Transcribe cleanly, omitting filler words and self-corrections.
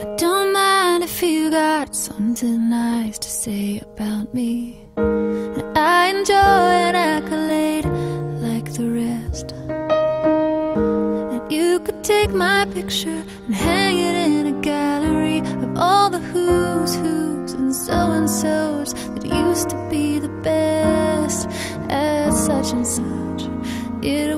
I don't mind if you got something nice to say about me. And I enjoy an accolade like the rest. And you could take my picture and hang it in a gallery of all the who's who's and so-and-so's that used to be the best at such and such. It